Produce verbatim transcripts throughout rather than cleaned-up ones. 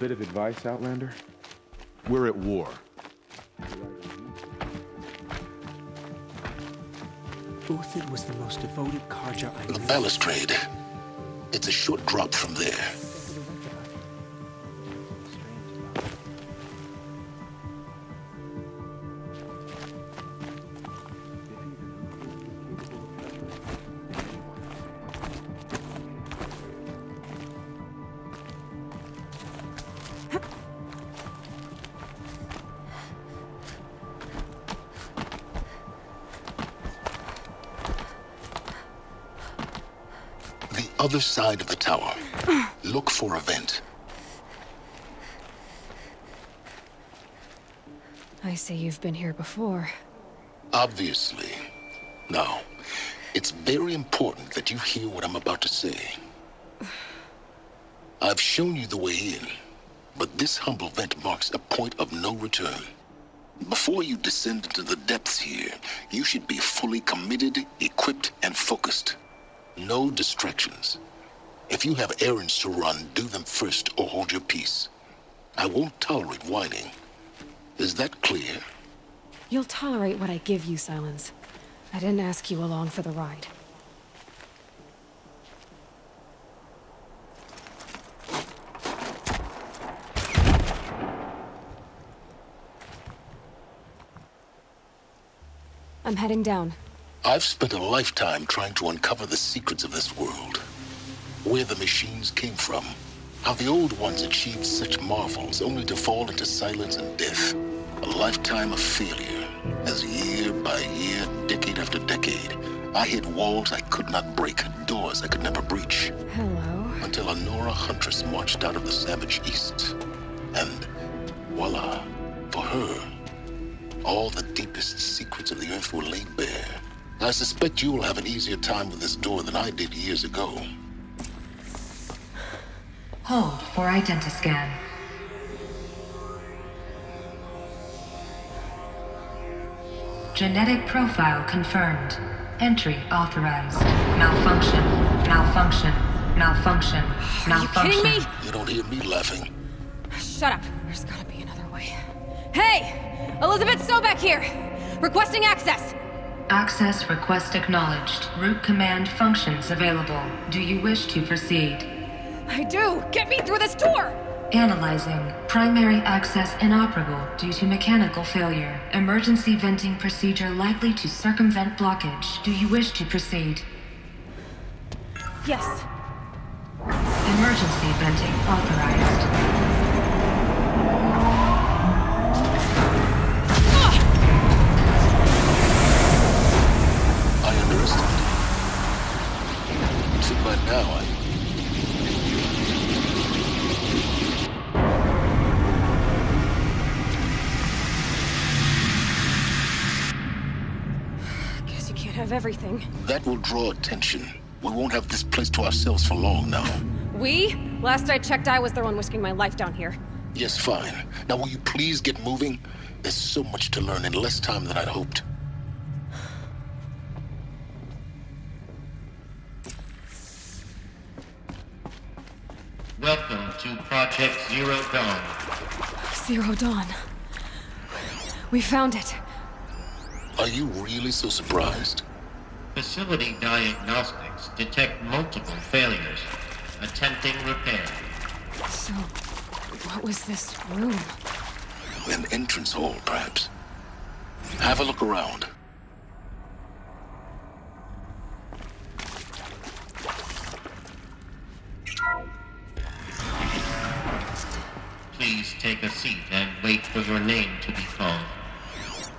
Bit of advice, Outlander? We're at war. Uthir was the most devoted Karja I knew. The balustrade. It's a short drop from there. Other side of the tower. Look for a vent. I see you've been here before. Obviously. Now, it's very important that you hear what I'm about to say. I've shown you the way in, but this humble vent marks a point of no return. Before you descend into the depths here, you should be fully committed, equipped, and focused. No distractions. If you have errands to run, do them first or hold your peace. I won't tolerate whining. Is that clear? You'll tolerate what I give you, Silence. I didn't ask you along for the ride. I'm heading down. I've spent a lifetime trying to uncover the secrets of this world. Where the machines came from. How the old ones achieved such marvels only to fall into silence and death. A lifetime of failure. As year by year, decade after decade, I hit walls I could not break, doors I could never breach. Hello. Until Honora Huntress marched out of the savage East. And voila, for her, all the deepest secrets of the earth were laid bare. I suspect you will have an easier time with this door than I did years ago. Hold for identiscan. Genetic profile confirmed. Entry authorized. Malfunction. Malfunction. Malfunction. Malfunction. Are you kidding me? You don't hear me laughing. Shut up. There's gotta be another way. Hey! Elizabeth Sobeck here! Requesting access! Access request acknowledged. Root command functions available. Do you wish to proceed? I do! Get me through this door! Analyzing. Primary access inoperable due to mechanical failure. Emergency venting procedure likely to circumvent blockage. Do you wish to proceed? Yes. Emergency venting authorized. But now I... Guess you can't have everything. That will draw attention. We won't have this place to ourselves for long now. We? Last I checked, I was the one risking my life down here. Yes, fine. Now will you please get moving? There's so much to learn in less time than I'd hoped. Welcome to Project Zero Dawn. Zero Dawn. We found it. Are you really so surprised? Facility diagnostics detect multiple failures. Attempting repair. So, what was this room? An entrance hall, perhaps. Have a look around. Please take a seat and wait for your name to be called.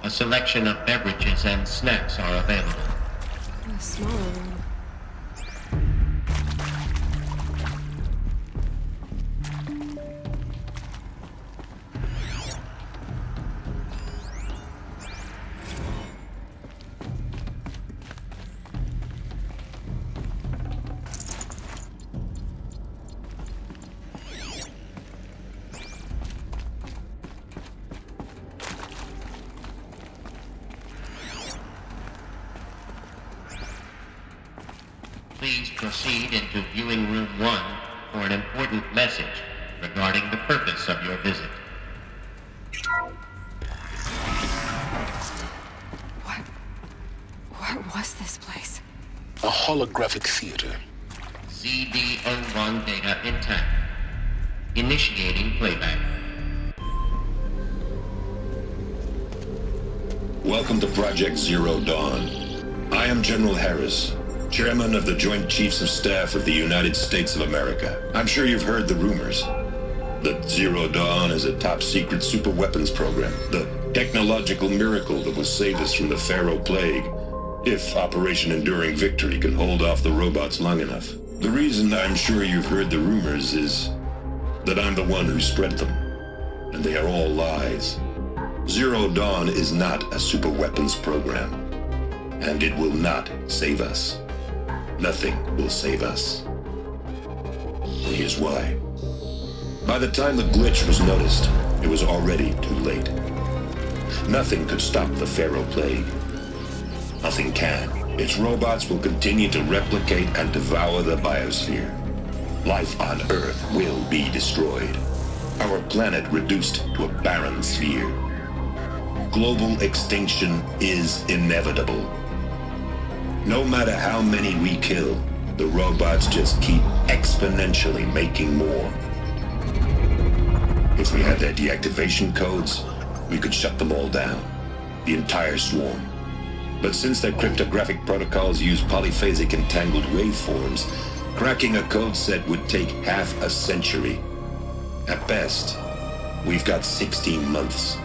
A selection of beverages and snacks are available. A small room. Proceed into viewing room one for an important message regarding the purpose holographic theater. C B zero one data intact. Initiating playback. Welcome to Project Zero Dawn. I am General Herres, Chairman of the Joint Chiefs of Staff of the United States of America. I'm sure you've heard the rumors that Zero Dawn is a top-secret super-weapons program, the technological miracle that will save us from the Faro Plague, if Operation Enduring Victory can hold off the robots long enough. The reason I'm sure you've heard the rumors is that I'm the one who spread them, and they are all lies. Zero Dawn is not a super weapons program, and it will not save us. Nothing will save us. Here's why. By the time the glitch was noticed, it was already too late. Nothing could stop the Faro Plague. Nothing can. Its robots will continue to replicate and devour the biosphere. Life on Earth will be destroyed. Our planet reduced to a barren sphere. Global extinction is inevitable. No matter how many we kill, the robots just keep exponentially making more. If we had their deactivation codes, we could shut them all down, the entire swarm. But since their cryptographic protocols use polyphasic entangled waveforms, cracking a code set would take half a century. At best, we've got sixteen months.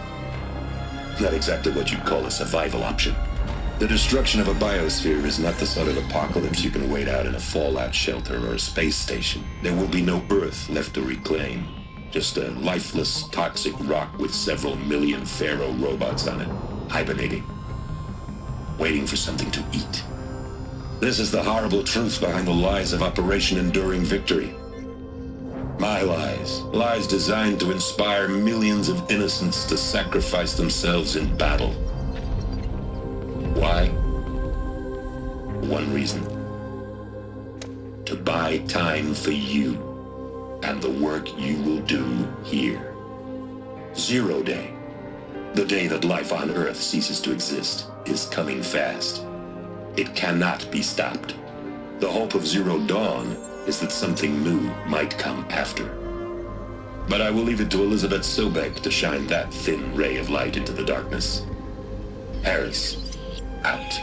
Not exactly what you'd call a survival option. The destruction of a biosphere is not the sort of apocalypse you can wait out in a fallout shelter or a space station. There will be no Earth left to reclaim. Just a lifeless, toxic rock with several million Faro robots on it, hibernating, waiting for something to eat. This is the horrible truth behind the lies of Operation Enduring Victory. My lies. Lies designed to inspire millions of innocents to sacrifice themselves in battle. Why? One reason. To buy time for you and the work you will do here. Zero Day, the day that life on Earth ceases to exist, is coming fast. It cannot be stopped. The hope of Zero Dawn is that something new might come after. But I will leave it to Elizabeth Sobeck to shine that thin ray of light into the darkness. Herres, out.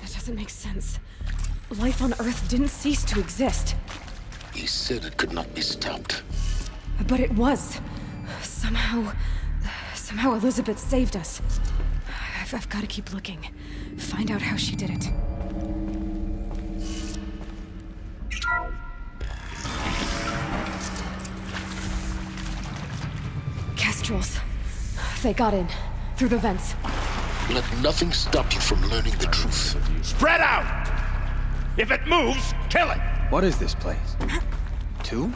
That doesn't make sense. Life on Earth didn't cease to exist. He said it could not be stopped. But it was. Somehow... Somehow Elizabeth saved us. I've, I've got to keep looking. Find out how she did it. Kestrels. They got in. Through the vents. Let nothing stop you from learning the truth. Spread out! If it moves, kill it! What is this place? Two?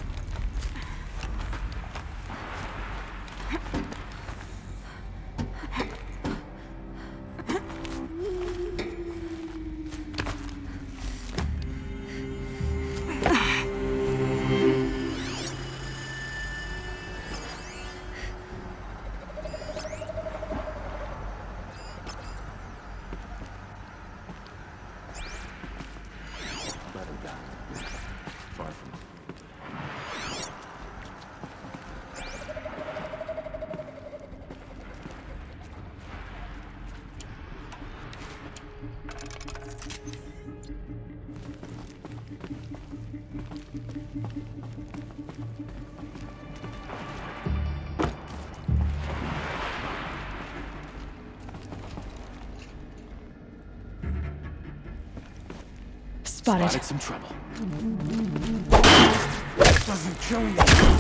Spotted. Spotted some trouble. That doesn't kill you.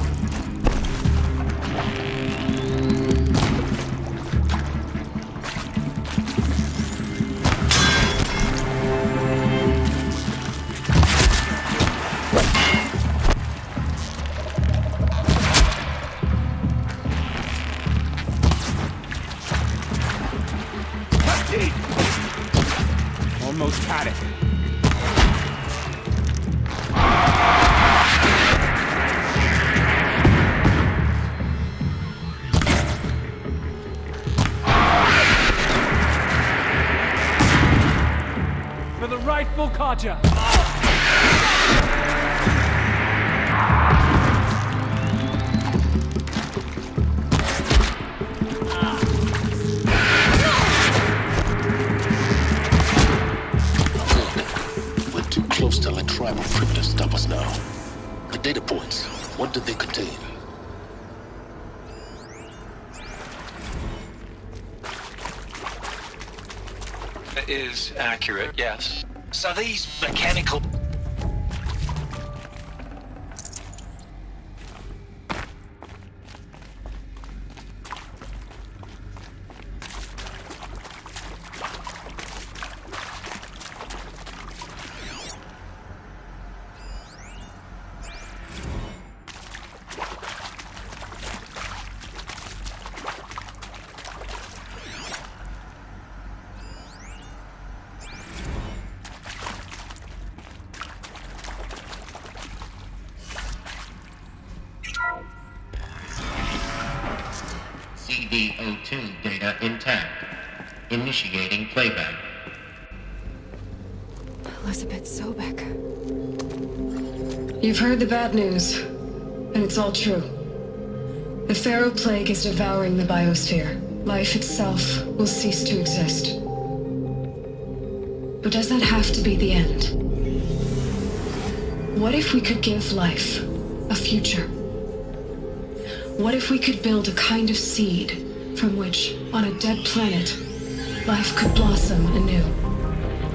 Almost had it. rightful Karja. We're too close to let tribal cryptids stop us now. The data points, what do they contain? Is accurate, yes. So these mechanical... C V O two data intact. Initiating playback. Elizabeth Sobeck. You've heard the bad news, and it's all true. The Faro Plague is devouring the biosphere. Life itself will cease to exist. But does that have to be the end? What if we could give life a future? What if we could build a kind of seed from which, on a dead planet, life could blossom anew?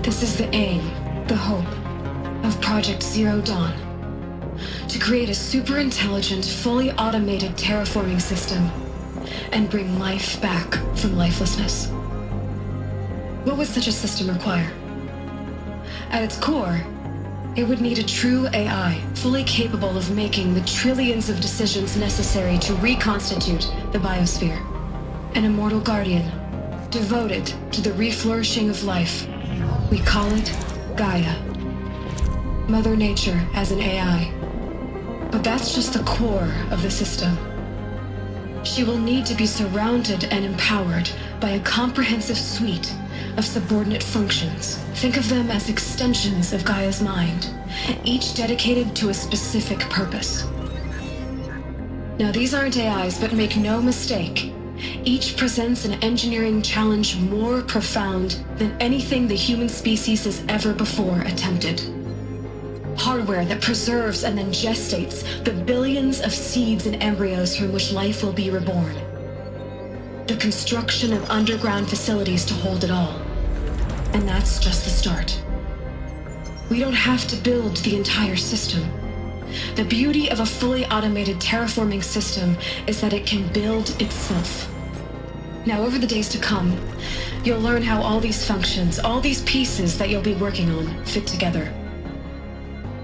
This is the aim, the hope, of Project Zero Dawn. To create a super-intelligent, fully automated terraforming system and bring life back from lifelessness. What would such a system require? At its core, it would need a true A I, fully capable of making the trillions of decisions necessary to reconstitute the biosphere. An immortal guardian, devoted to the reflourishing of life. We call it Gaia. Mother Nature as an A I. But that's just the core of the system. She will need to be surrounded and empowered by a comprehensive suite of subordinate functions. Think of them as extensions of Gaia's mind, each dedicated to a specific purpose. Now, these aren't A Is, but make no mistake, each presents an engineering challenge more profound than anything the human species has ever before attempted. Hardware that preserves and then gestates the billions of seeds and embryos from which life will be reborn. The construction of underground facilities to hold it all. And that's just the start. We don't have to build the entire system. The beauty of a fully automated terraforming system is that it can build itself. Now, over the days to come, you'll learn how all these functions, all these pieces that you'll be working on, fit together.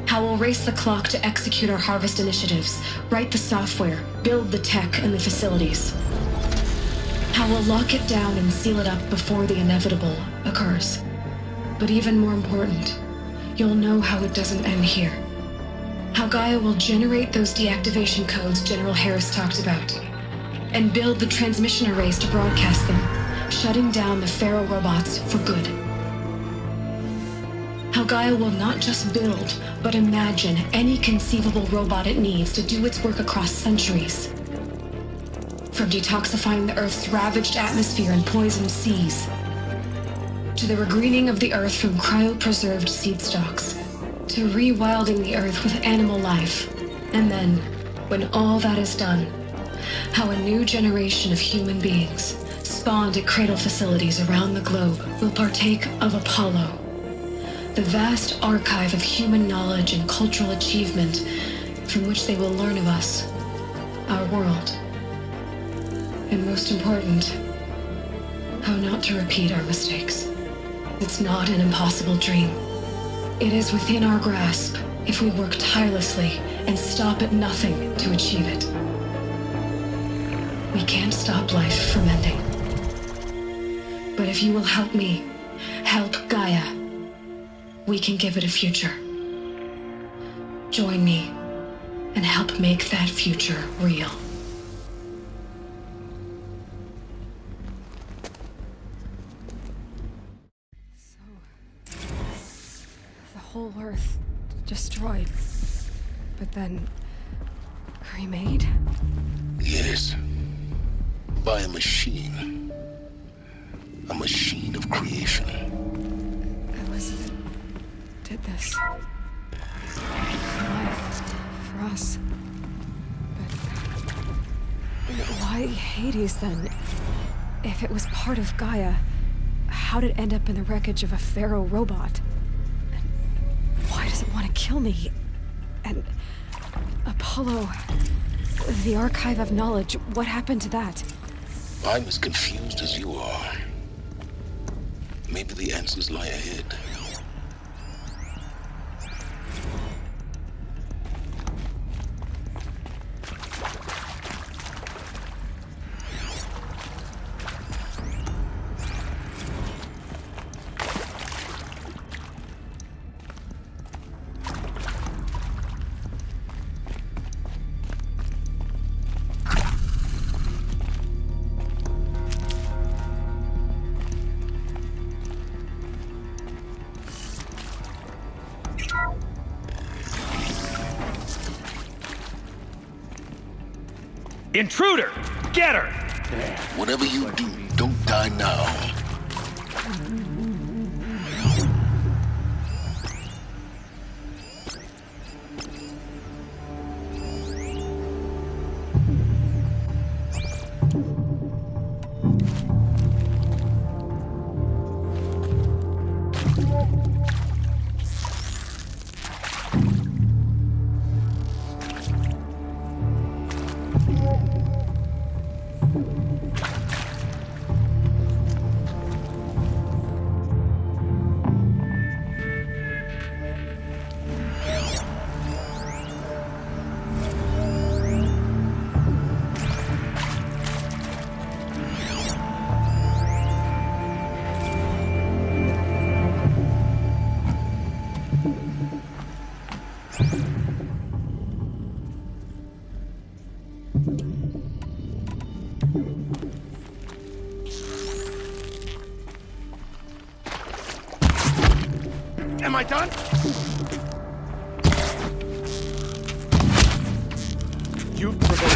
How we'll race the clock to execute our harvest initiatives, write the software, build the tech and the facilities. How we'll lock it down and seal it up before the inevitable occurs. But even more important, you'll know how it doesn't end here. How Gaia will generate those deactivation codes General Herres talked about, and build the transmission arrays to broadcast them, shutting down the Faro robots for good. How Gaia will not just build, but imagine any conceivable robot it needs to do its work across centuries. From detoxifying the Earth's ravaged atmosphere and poisoned seas, to the regreening of the Earth from cryopreserved seed stocks, to rewilding the Earth with animal life. And then, when all that is done, how a new generation of human beings, spawned at cradle facilities around the globe, will partake of Apollo, the vast archive of human knowledge and cultural achievement from which they will learn of us, our world. And most important, how not to repeat our mistakes. It's not an impossible dream. It is within our grasp if we work tirelessly and stop at nothing to achieve it. We can't stop life from ending. But if you will help me, help Gaia, we can give it a future. Join me and help make that future real. whole Earth destroyed, but then remade? Yes. By a machine. A machine of creation. Elizabeth did this. For life. For us. But why Hades then? If it was part of Gaia, how did it end up in the wreckage of a Pharaoh robot? And why does it want to kill me? And Apollo, the Archive of Knowledge, what happened to that? I'm as confused as you are. Maybe the answers lie ahead. Intruder! Get her! Whatever you do, don't die now. Am I done? You've provoked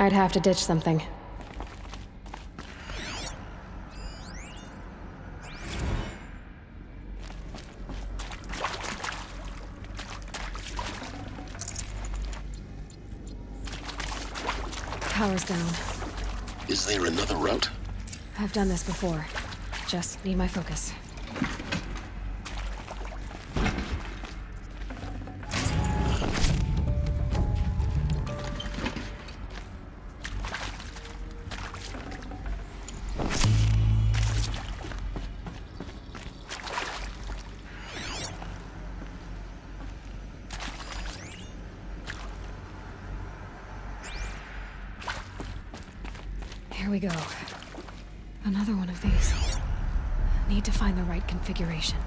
I'd have to ditch something. power's down. Is there another route? I've done this before. Just need my focus. Here we go. Another one of these. Need to find the right configuration.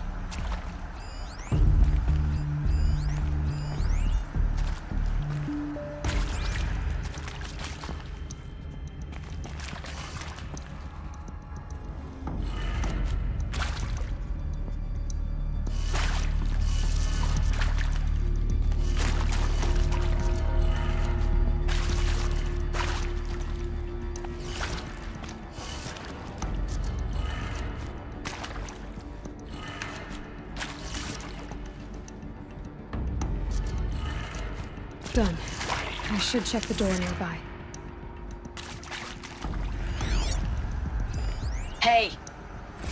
Done. I should check the door nearby. Hey,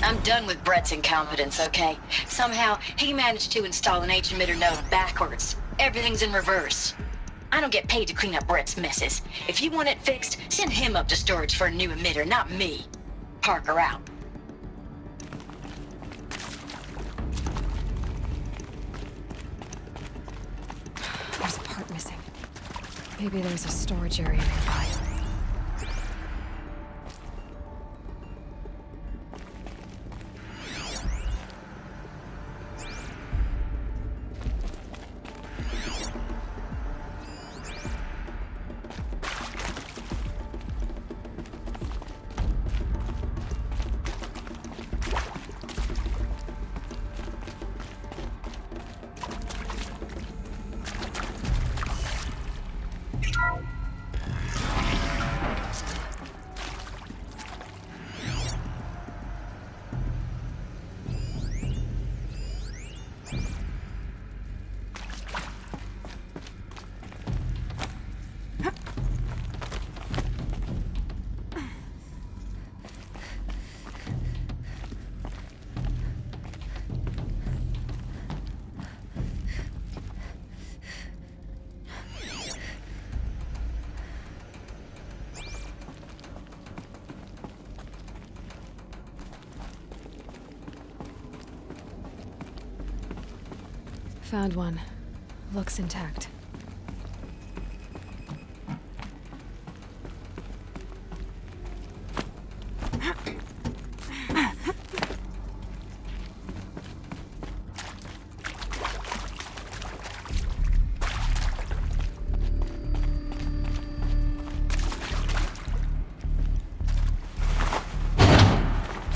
I'm done with Brett's incompetence, okay? Somehow, he managed to install an ancient emitter node backwards. Everything's in reverse. I don't get paid to clean up Brett's messes. If you want it fixed, send him up to storage for a new emitter, not me. Parker out. Maybe there's a storage area nearby. Found one. Looks intact.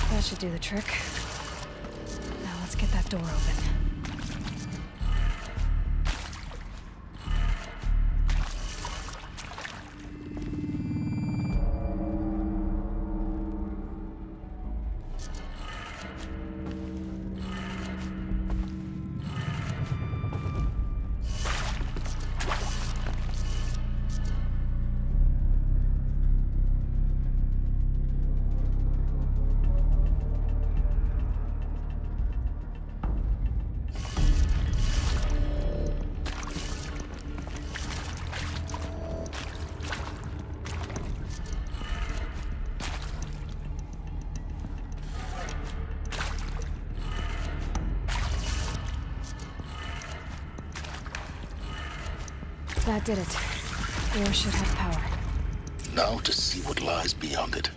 That should do the trick. Now let's get that door open. That did it. The door should have power. Now to see what lies beyond it.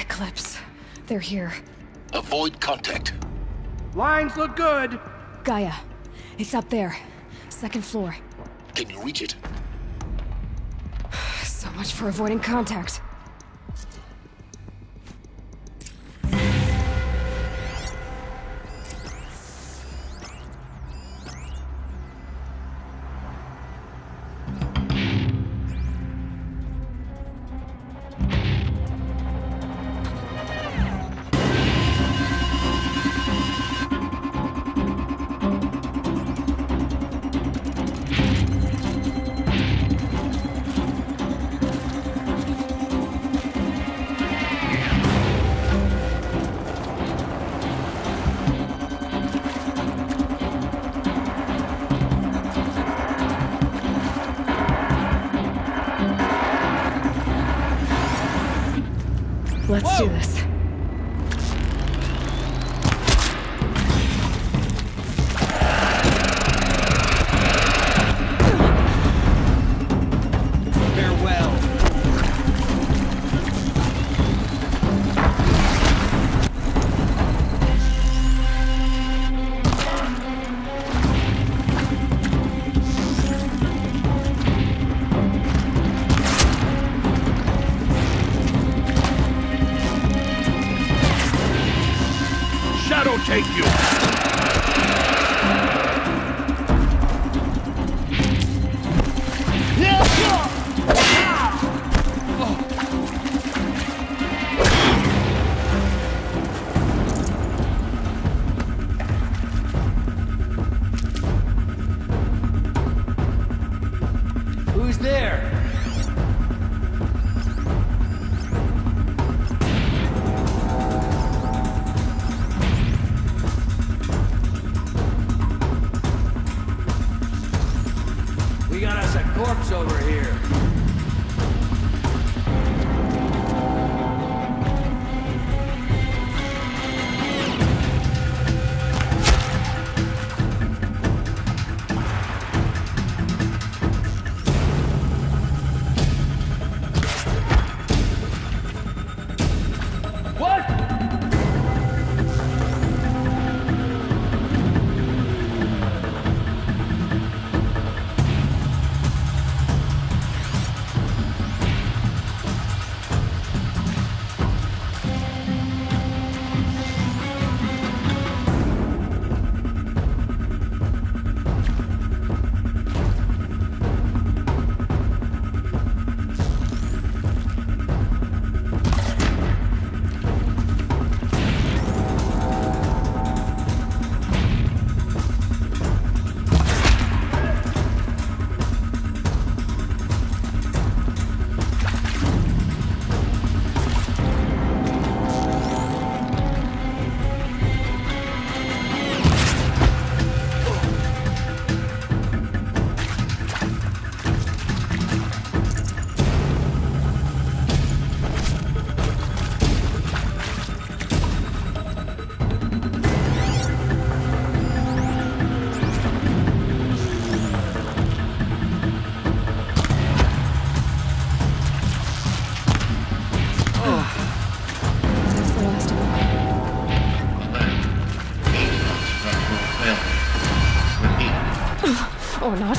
Eclipse. They're here. Avoid contact. Lines look good! Gaia, it's up there. Second floor. Can you reach it? So much for avoiding contact. Let's Whoa. do this. Or not.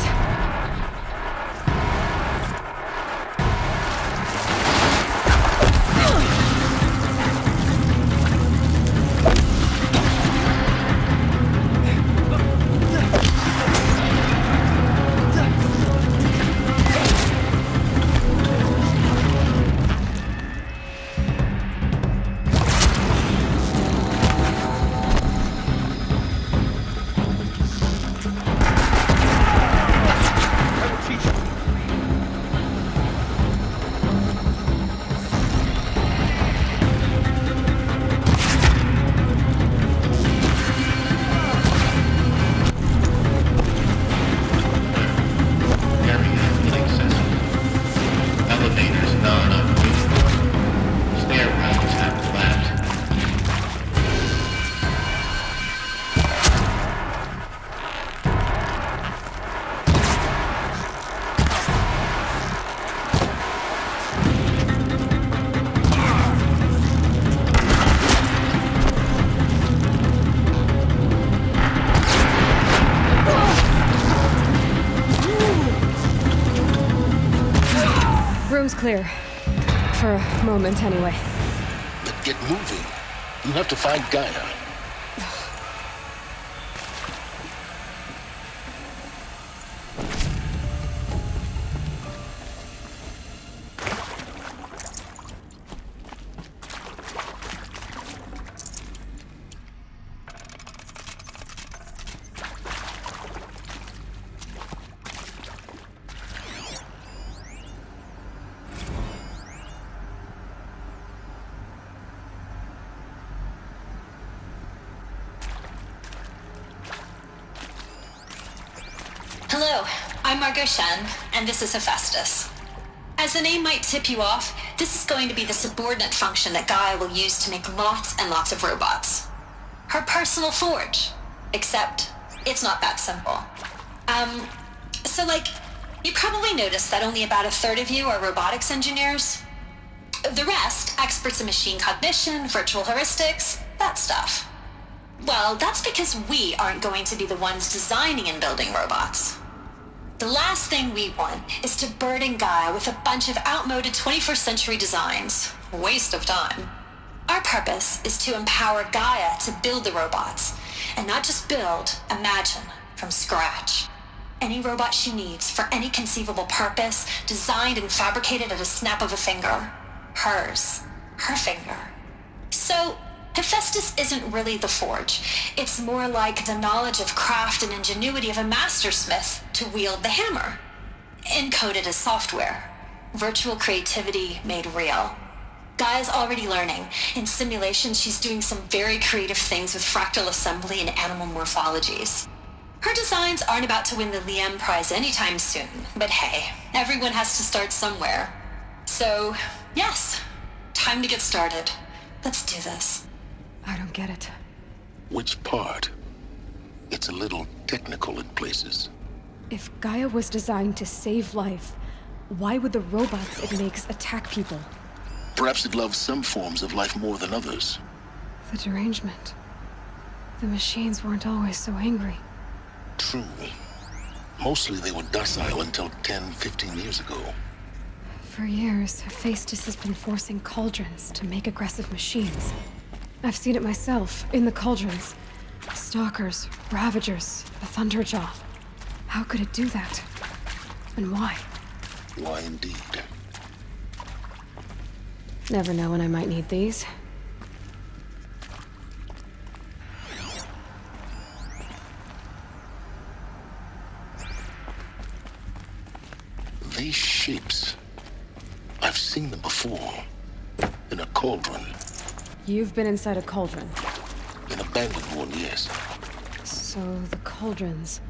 Clear. For a moment, anyway. But get moving. You have to find Gaia. Hello, I'm Margot Shen, and this is Hephaestus. As the name might tip you off, This is going to be the subordinate function that Gaia will use to make lots and lots of robots. Her personal forge. Except, it's not that simple. Um, so like, you probably noticed that only about a third of you are robotics engineers. The rest, experts in machine cognition, virtual heuristics, that stuff. Well, that's because we aren't going to be the ones designing and building robots. The last thing we want is to burden Gaia with a bunch of outmoded twenty-first century designs. Waste of time. Our purpose is to empower Gaia to build the robots, and not just build, imagine, from scratch. Any robot she needs for any conceivable purpose, designed and fabricated at a snap of a finger. Hers. Her finger. So, Hephaestus isn't really the forge. It's more like the knowledge of craft and ingenuity of a mastersmith to wield the hammer. Encoded as software. Virtual creativity made real. Gaia's already learning. In simulation, she's doing some very creative things with fractal assembly and animal morphologies. Her designs aren't about to win the Liam Prize anytime soon, but hey, everyone has to start somewhere. So, yes, time to get started. Let's do this. I don't get it. Which part? It's a little technical in places. If Gaia was designed to save life, why would the robots it makes attack people? Perhaps it loves some forms of life more than others. The derangement. The machines weren't always so angry. True. Mostly they were docile until ten, fifteen years ago. For years, Hephaestus has been forcing cauldrons to make aggressive machines. I've seen it myself, in the cauldrons. Stalkers, Ravagers, the Thunderjaw. How could it do that? And why? Why indeed? Never know when I might need these. These shapes. I've seen them before. In a cauldron. You've been inside a cauldron? An abandoned one, yes. So the cauldrons,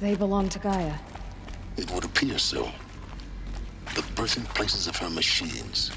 they belong to Gaia? It would appear so. The birthing places of her machines.